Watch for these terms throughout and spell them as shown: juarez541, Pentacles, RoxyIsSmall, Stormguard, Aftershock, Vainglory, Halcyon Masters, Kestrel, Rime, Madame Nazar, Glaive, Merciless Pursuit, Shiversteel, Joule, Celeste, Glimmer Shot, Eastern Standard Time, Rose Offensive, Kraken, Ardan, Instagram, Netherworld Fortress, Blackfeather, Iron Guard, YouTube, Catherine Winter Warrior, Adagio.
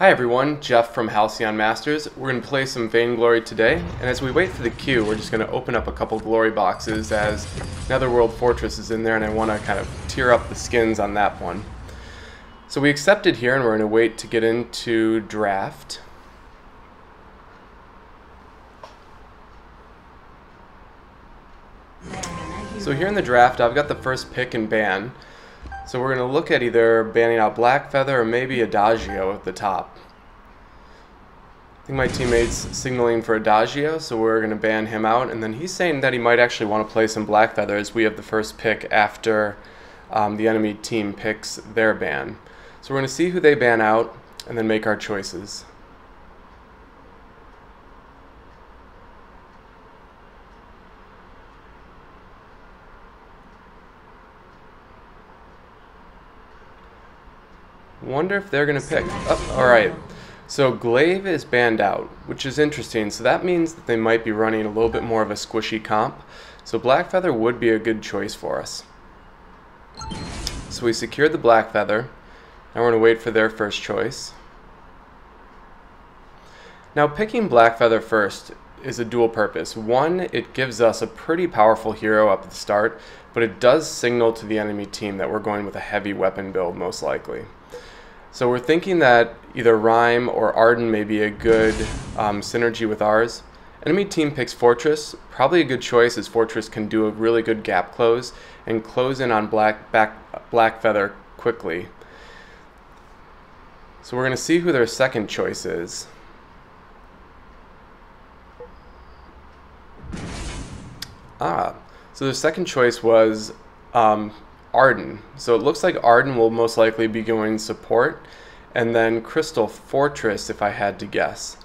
Hi everyone, Jeff from Halcyon Masters. We're going to play some Vainglory today, and as we wait for the queue, we're just going to open up a couple glory boxes as Netherworld Fortress is in there, and I want to kind of tear up the skins on that one. So we accepted here, and we're going to wait to get into draft. So here in the draft, I've got the first pick and ban. So we're going to look at either banning out Blackfeather or maybe Adagio at the top. I think my teammate's signaling for Adagio, so we're going to ban him out. And then he's saying that he might actually want to play some Blackfeather as we have the first pick after the enemy team picks their ban. So we're going to see who they ban out and then make our choices. Wonder if they're going to pick. Oh, alright, so Glaive is banned out, which is interesting. So that means that they might be running a little bit more of a squishy comp. So Blackfeather would be a good choice for us. So we secured the Blackfeather. Now we're going to wait for their first choice. Now picking Blackfeather first is a dual purpose. One, it gives us a pretty powerful hero up at the start, but it does signal to the enemy team that we're going with a heavy weapon build most likely. So we're thinking that either Rime or Ardan may be a good synergy with ours. Enemy team picks Fortress, probably a good choice as Fortress can do a really good gap close and close in on Blackfeather quickly. So we're going to see who their second choice is. Ah, so their second choice was Ardan. So it looks like Ardan will most likely be going support, and then Crystal Fortress if I had to guess.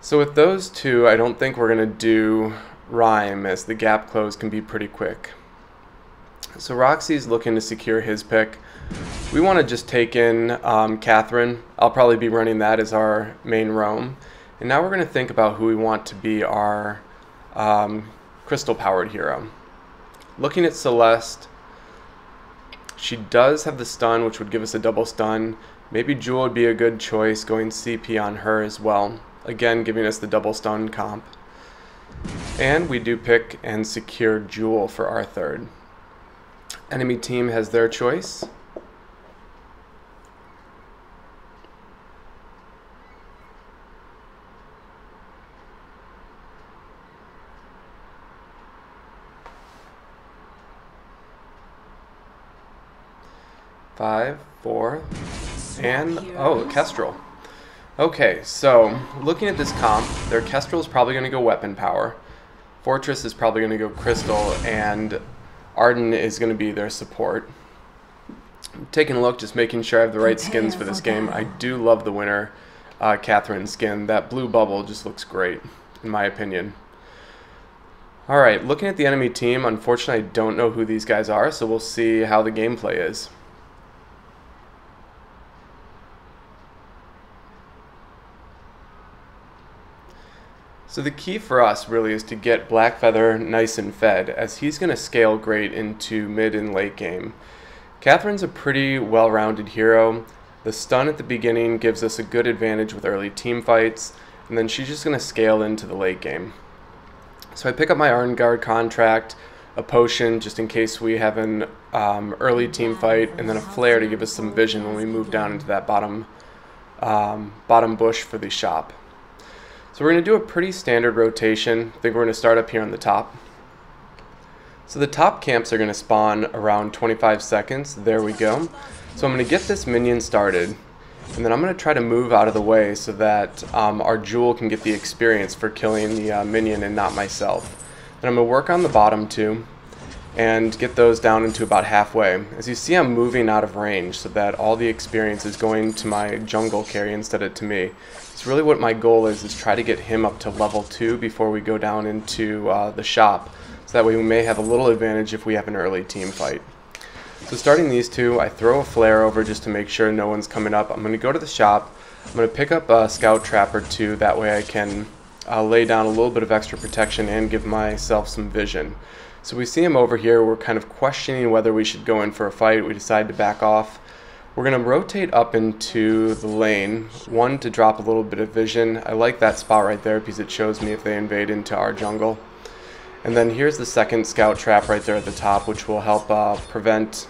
So with those two, I don't think we're going to do Rime as the gap close can be pretty quick. So Roxy's looking to secure his pick. We want to just take in Catherine. I'll probably be running that as our main roam. And now we're going to think about who we want to be our crystal powered hero. Looking at Celeste, she does have the stun, which would give us a double stun. Maybe Joule would be a good choice, going CP on her as well. Again, giving us the double stun comp. And we do pick and secure Joule for our third. Enemy team has their choice. Five, four, and oh, Kestrel. Okay, so looking at this comp, their Kestrel is probably going to go weapon power. Fortress is probably going to go crystal, and Ardan is going to be their support. Taking a look, just making sure I have the right skins for this game. I do love the winner, Catherine skin. That blue bubble just looks great, in my opinion. Alright, looking at the enemy team, unfortunately I don't know who these guys are, so we'll see how the gameplay is. So the key for us really is to get Blackfeather nice and fed, as he's going to scale great into mid and late game. Catherine's a pretty well-rounded hero. The stun at the beginning gives us a good advantage with early team fights, and then she's just going to scale into the late game. So I pick up my Iron Guard contract, a potion just in case we have an early team fight, and then a flare to give us some vision when we move down into that bottom bush for the shop. So we're going to do a pretty standard rotation. I think we're going to start up here on the top. So the top camps are going to spawn around 25 seconds. There we go. So I'm going to get this minion started, and then I'm going to try to move out of the way so that our Joule can get the experience for killing the minion and not myself. And I'm going to work on the bottom two and get those down into about halfway. As you see, I'm moving out of range so that all the experience is going to my jungle carry instead of to me. It's really what my goal is try to get him up to level 2 before we go down into the shop, so that way we may have a little advantage if we have an early team fight. So starting these two, I throw a flare over just to make sure no one's coming up. I'm going to go to the shop, I'm going to pick up a scout trap or two, that way I can lay down a little bit of extra protection and give myself some vision. So we see him over here, we're kind of questioning whether we should go in for a fight, we decide to back off. We're going to rotate up into the lane, one to drop a little bit of vision. I like that spot right there because it shows me if they invade into our jungle. And then here's the second scout trap right there at the top, which will help prevent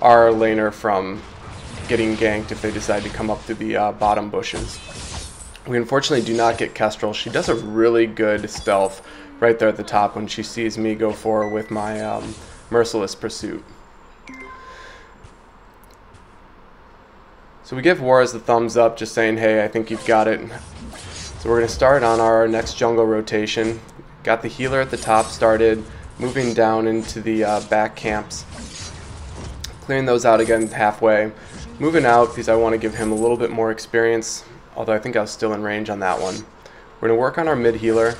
our laner from getting ganked if they decide to come up to the bottom bushes. We unfortunately do not get Kestrel. She does a really good stealth right there at the top when she sees me go forward with my Merciless Pursuit. So we give Juarez the thumbs up, just saying, hey, I think you've got it. So we're going to start on our next jungle rotation. Got the healer at the top started, moving down into the back camps. Clearing those out again halfway. Moving out because I want to give him a little bit more experience, although I think I was still in range on that one. We're going to work on our mid healer.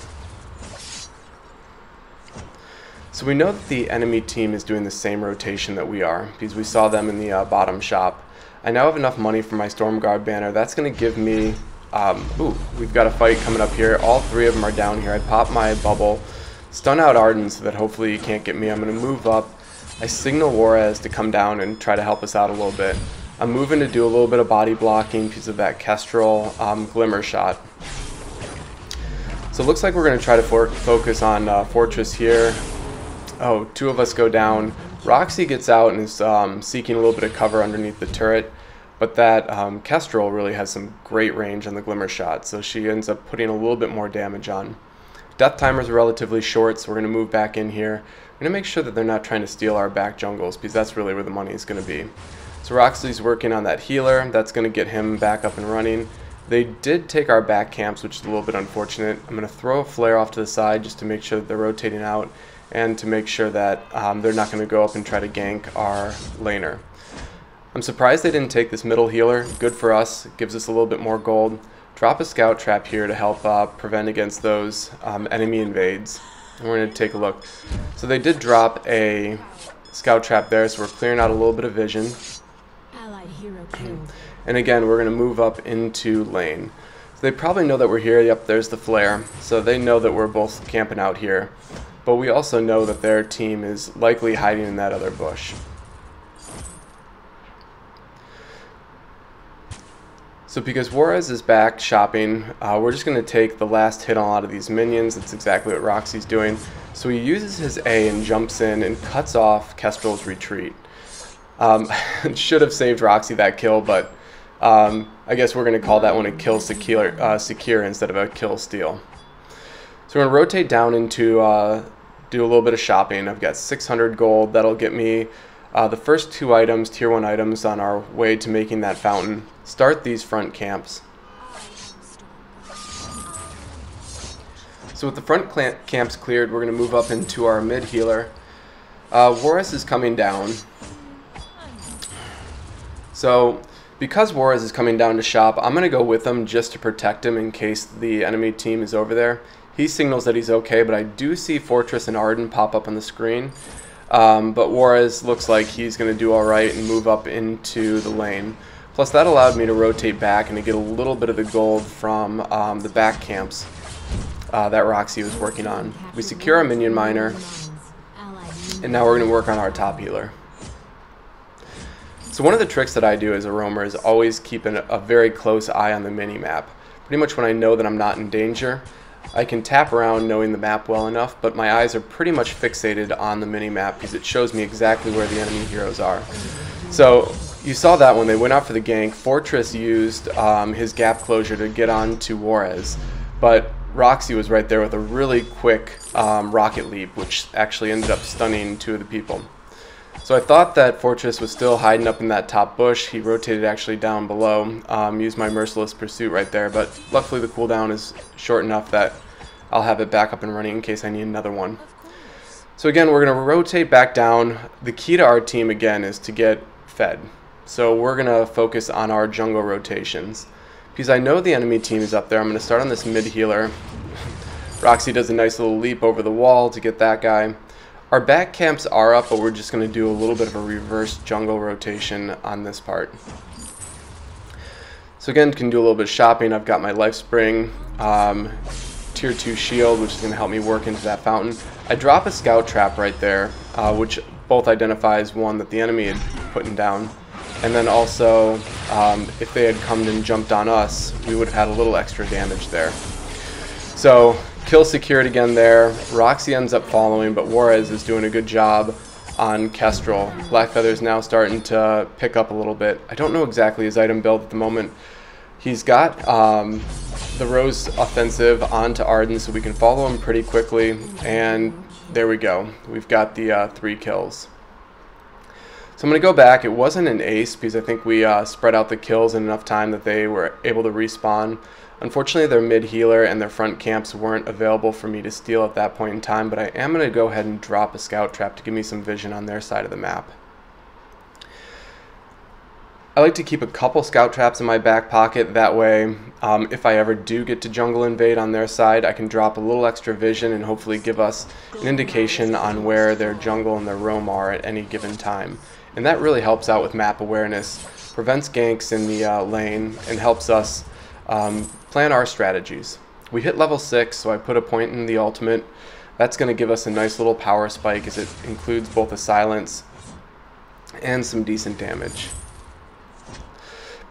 So we know that the enemy team is doing the same rotation that we are because we saw them in the bottom shop. I now have enough money for my Stormguard banner. That's going to give me... ooh, we've got a fight coming up here. All three of them are down here. I pop my bubble, stun out Ardan so that hopefully he can't get me. I'm going to move up. I signal Juarez to come down and try to help us out a little bit. I'm moving to do a little bit of body blocking because of that Kestrel Glimmer Shot. So it looks like we're going to try to focus on Fortress here. Oh, two of us go down. Roxy gets out and is seeking a little bit of cover underneath the turret, but that Kestrel really has some great range on the Glimmer Shot, so she ends up putting a little bit more damage on. Death timers are relatively short, so we're going to move back in here. We're going to make sure that they're not trying to steal our back jungles, because that's really where the money is going to be. So Roxy's working on that healer. That's going to get him back up and running. They did take our back camps, which is a little bit unfortunate. I'm going to throw a flare off to the side just to make sure that they're rotating out, and to make sure that they're not going to go up and try to gank our laner. I'm surprised they didn't take this middle healer. Good for us. It gives us a little bit more gold. Drop a scout trap here to help prevent against those enemy invades. And we're going to take a look. So they did drop a scout trap there, so we're clearing out a little bit of vision. Allied hero killed. And again, we're going to move up into lane. So they probably know that we're here. Yep, there's the flare. So they know that we're both camping out here. But we also know that their team is likely hiding in that other bush. So because Juarez is back shopping, we're just going to take the last hit on a lot of these minions. That's exactly what Roxy's doing. So he uses his A and jumps in and cuts off Kestrel's retreat. Should have saved Roxy that kill, but I guess we're going to call that one a kill secure instead of a kill steal. So we're going to rotate down into do a little bit of shopping. I've got 600 gold. That'll get me the first two items, tier 1 items, on our way to making that fountain. Start these front camps. So with the front camps cleared, we're going to move up into our mid healer. Juarez is coming down. So because Juarez is coming down to shop, I'm going to go with him just to protect him in case the enemy team is over there. He signals that he's okay, but I do see Fortress and Ardan pop up on the screen. But Juarez looks like he's going to do all right and move up into the lane. Plus, that allowed me to rotate back and to get a little bit of the gold from the back camps that Roxy was working on. We secure our minion miner, and now we're going to work on our top healer. So one of the tricks that I do as a roamer is always keep a very close eye on the mini-map. Pretty much when I know that I'm not in danger, I can tap around knowing the map well enough, but my eyes are pretty much fixated on the mini-map because it shows me exactly where the enemy heroes are. So you saw that when they went out for the gank, Fortress used his gap closure to get on to Juarez, but Roxy was right there with a really quick rocket leap, which actually ended up stunning two of the people. So I thought that Fortress was still hiding up in that top bush. He rotated actually down below, used my Merciless Pursuit right there, but luckily the cooldown is short enough that I'll have it back up and running in case I need another one. So again, we're going to rotate back down. The key to our team again is to get fed. So we're going to focus on our jungle rotations. Because I know the enemy team is up there, I'm going to start on this mid healer. Roxy does a nice little leap over the wall to get that guy. Our back camps are up, but we're just going to do a little bit of a reverse jungle rotation on this part. So again, can do a little bit of shopping. I've got my life spring, tier 2 shield, which is going to help me work into that fountain. I drop a scout trap right there, which both identifies one that the enemy had put down. And then also, if they had come and jumped on us, we would have had a little extra damage there. So, kill secured again there. Roxy ends up following, but Juarez is doing a good job on Kestrel. Blackfeather is now starting to pick up a little bit. I don't know exactly his item build at the moment. He's got the Rose Offensive onto Ardan, so we can follow him pretty quickly. And there we go. We've got the 3 kills. So I'm going to go back. It wasn't an ace because I think we spread out the kills in enough time that they were able to respawn. Unfortunately, their mid healer and their front camps weren't available for me to steal at that point in time, but I am going to go ahead and drop a scout trap to give me some vision on their side of the map. I like to keep a couple scout traps in my back pocket. That way, if I ever do get to jungle invade on their side, I can drop a little extra vision and hopefully give us an indication on where their jungle and their roam are at any given time. And that really helps out with map awareness, prevents ganks in the lane, and helps us plan our strategies. We hit level 6, so I put a point in the ultimate. That's going to give us a nice little power spike as it includes both a silence and some decent damage.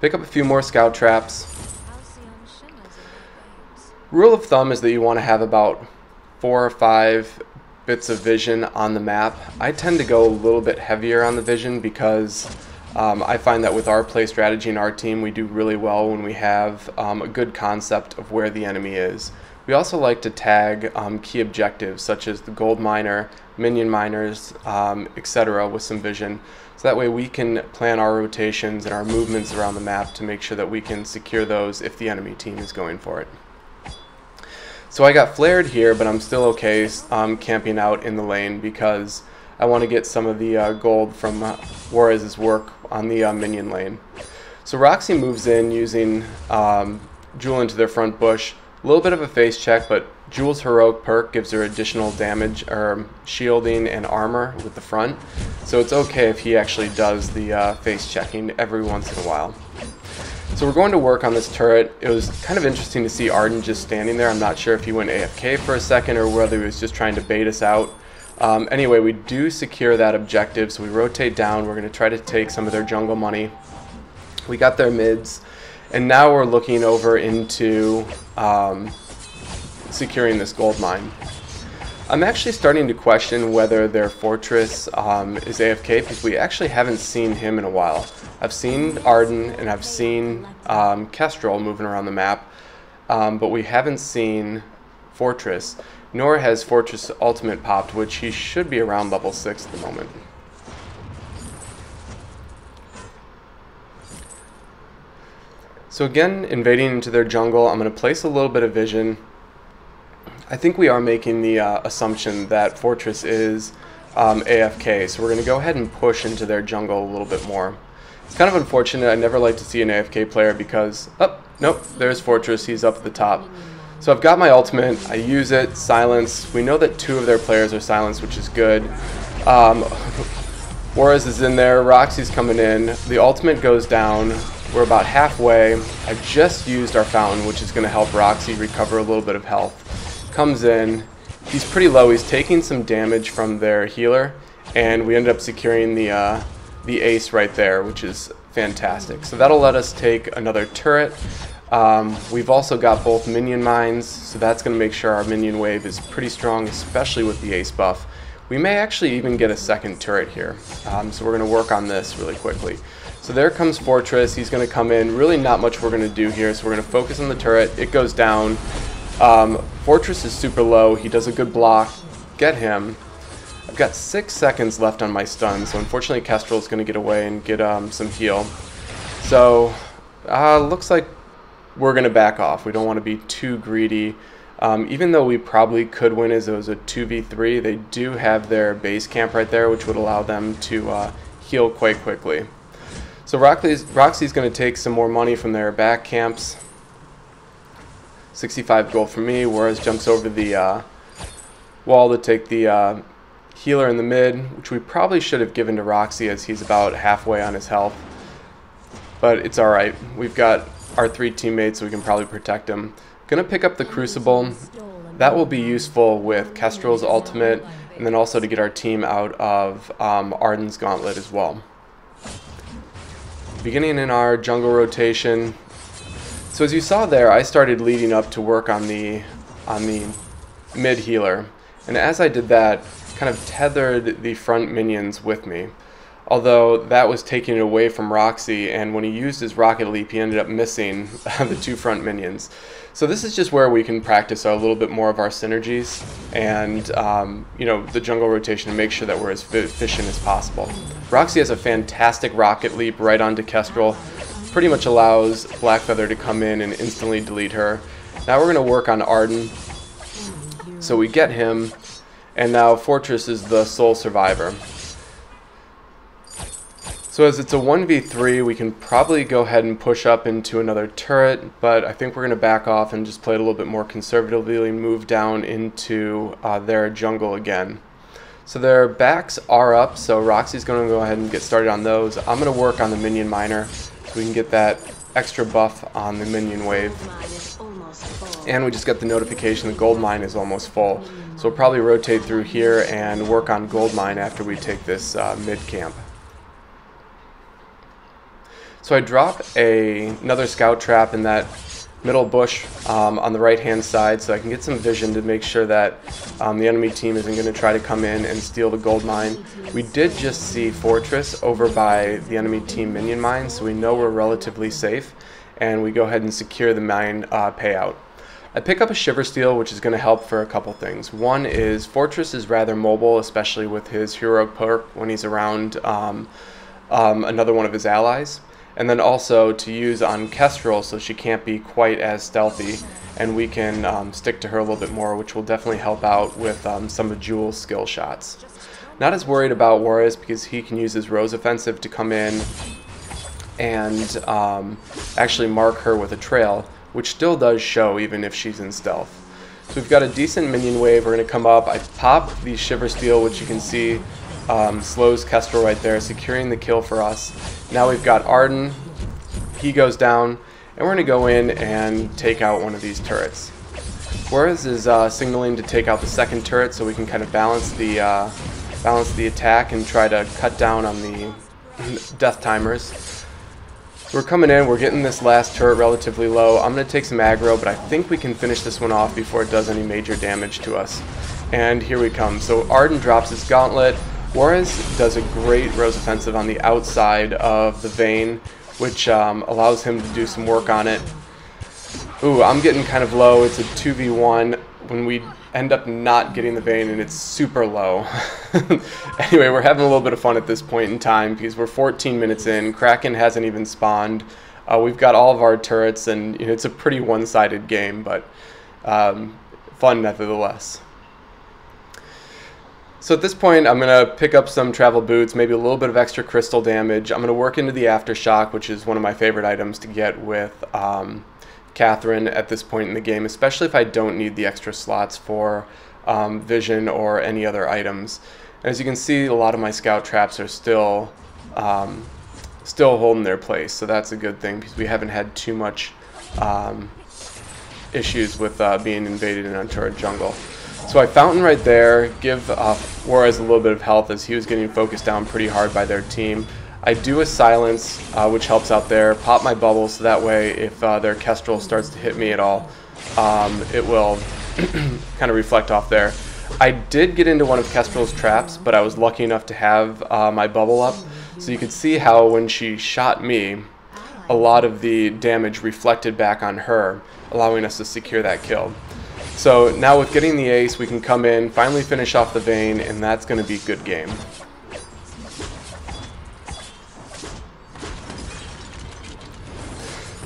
Pick up a few more scout traps. Rule of thumb is that you want to have about 4 or 5 bits of vision on the map. I tend to go a little bit heavier on the vision because I find that with our play strategy and our team, we do really well when we have a good concept of where the enemy is. We also like to tag key objectives such as the gold miner, minion miners, etc. with some vision. So that way we can plan our rotations and our movements around the map to make sure that we can secure those if the enemy team is going for it. So I got flared here, but I'm still okay camping out in the lane because I want to get some of the gold from Juarez's work on the minion lane. So Roxy moves in using Joule into their front bush. A little bit of a face check, but Joule's heroic perk gives her additional damage or shielding and armor with the front. So it's okay if he actually does the face checking every once in a while. So we're going to work on this turret. It was kind of interesting to see Ardan just standing there. I'm not sure if he went AFK for a second or whether he was just trying to bait us out. Anyway, we do secure that objective, so we rotate down. We're going to try to take some of their jungle money. We got their mids, and now we're looking over into securing this gold mine. I'm actually starting to question whether their fortress is AFK because we actually haven't seen him in a while. I've seen Ardan and I've seen Kestrel moving around the map, but we haven't seen Fortress, nor has Fortress Ultimate popped, which he should be around level 6 at the moment. So again, invading into their jungle, I'm going to place a little bit of vision. I think we are making the assumption that Fortress is AFK, so we're going to go ahead and push into their jungle a little bit more. It's kind of unfortunate. I never like to see an AFK player because, oh, nope, there's Fortress. He's up at the top. So I've got my ultimate. I use it, silence. We know that 2 of their players are silenced, which is good. Juarez is in there. Roxy's coming in. The ultimate goes down. We're about halfway. I just used our fountain, which is going to help Roxy recover a little bit of health. Comes in, he's pretty low, he's taking some damage from their healer, and we ended up securing the ace right there, which is fantastic. So that'll let us take another turret. We've also got both minion mines, so that's going to make sure our minion wave is pretty strong, especially with the ace buff. We may actually even get a second turret here, so we're going to work on this really quickly. So there comes Fortress, he's going to come in, really not much we're going to do here, so we're going to focus on the turret, it goes down. Fortress is super low, he does a good block, get him. I've got 6 seconds left on my stun, so unfortunately Kestrel is going to get away and get some heal. So looks like we're going to back off, we don't want to be too greedy. Even though we probably could win as it was a 2v3, they do have their base camp right there, which would allow them to heal quite quickly. So Roxy's going to take some more money from their back camps. 65 gold for me. Juarez jumps over the wall to take the healer in the mid, which we probably should have given to Roxy as he's about halfway on his health. But it's alright. We've got our 3 teammates, so we can probably protect him. Gonna pick up the Crucible. That will be useful with Kestrel's ultimate, and then also to get our team out of Arden's gauntlet as well. beginning in our jungle rotation. So as you saw there, I started leading up to work on the mid healer, and as I did that, kind of tethered the front minions with me. Although that was taking it away from Roxy, and when he used his rocket leap, he ended up missing the two front minions. So this is just where we can practice a little bit more of our synergies and you know, the jungle rotation, to make sure that we're as efficient as possible. Roxy has a fantastic rocket leap right onto Kestrel. Pretty much allows Blackfeather to come in and instantly delete her. Now we're going to work on Ardan. So we get him, and now Fortress is the sole survivor. So as it's a 1v3, we can probably go ahead and push up into another turret, but I think we're going to back off and just play it a little bit more conservatively and move down into their jungle again. So their backs are up, so Roxy's going to go ahead and get started on those. I'm going to work on the minion miner so we can get that extra buff on the minion wave. And we just got the notification the gold mine is almost full. So we'll probably rotate through here and work on gold mine after we take this mid camp. So I drop another scout trap in that middle bush on the right hand side so I can get some vision to make sure that the enemy team isn't going to try to come in and steal the gold mine. We did just see Fortress over by the enemy team minion mine, so we know we're relatively safe, and we go ahead and secure the mine payout. I pick up a Shiversteel, which is going to help for a couple things. One is Fortress is rather mobile, especially with his hero perk when he's around another one of his allies. And then also to use on Kestrel, so she can't be quite as stealthy, and we can stick to her a little bit more, which will definitely help out with some of Joule's skill shots. Not as worried about Warriors because he can use his Rose Offensive to come in and actually mark her with a trail, which still does show even if she's in stealth. So we've got a decent minion wave. We're going to come up. I pop the Shiversteel, which you can see slows Kestrel right there, securing the kill for us. Now we've got Ardan, he goes down, and we're going to go in and take out one of these turrets. Juarez is signaling to take out the second turret so we can kind of balance the attack and try to cut down on the death timers. So we're coming in, we're getting this last turret relatively low. I'm going to take some aggro, but I think we can finish this one off before it does any major damage to us. And here we come. So Ardan drops his gauntlet. Juarez does a great Rose Offensive on the outside of the vein, which allows him to do some work on it. Ooh, I'm getting kind of low. It's a 2v1 when we end up not getting the vein, and it's super low. Anyway, we're having a little bit of fun at this point in time because we're 14 minutes in. Kraken hasn't even spawned. We've got all of our turrets, and you know, it's a pretty one-sided game, but fun nevertheless. So at this point, I'm going to pick up some travel boots, maybe a little bit of extra crystal damage. I'm going to work into the Aftershock, which is one of my favorite items to get with Catherine at this point in the game, especially if I don't need the extra slots for vision or any other items. And as you can see, a lot of my scout traps are still holding their place, so that's a good thing because we haven't had too much issues with being invaded in untoured jungle. So I fountain right there, give Juarez a little bit of health as he was getting focused down pretty hard by their team. I do a silence, which helps out there, pop my bubble so that way if their Kestrel starts to hit me at all, it will kind of reflect off there. I did get into one of Kestrel's traps, but I was lucky enough to have my bubble up. So you could see how when she shot me, a lot of the damage reflected back on her, allowing us to secure that kill. So now with getting the ace, we can come in, finally finish off the vein, and that's going to be good game.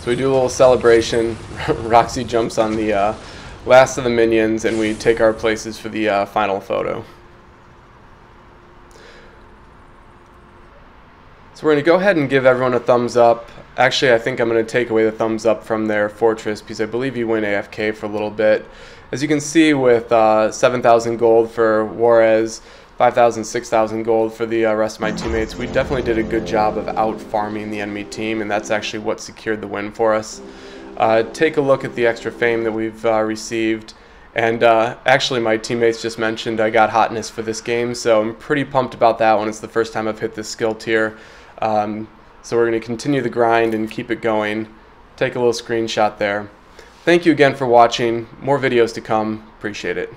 So we do a little celebration. Roxy jumps on the last of the minions, and we take our places for the final photo. So we're going to go ahead and give everyone a thumbs up. Actually, I think I'm going to take away the thumbs up from their Fortress because I believe you went AFK for a little bit. As you can see, with 7,000 gold for Juarez, 5,000, 6,000 gold for the rest of my teammates, we definitely did a good job of out-farming the enemy team, and that's actually what secured the win for us. Take a look at the extra fame that we've received, and actually my teammates just mentioned I got hotness for this game, so I'm pretty pumped about that one. It's the first time I've hit this skill tier. So we're going to continue the grind and keep it going. Take a little screenshot there. Thank you again for watching. More videos to come. Appreciate it.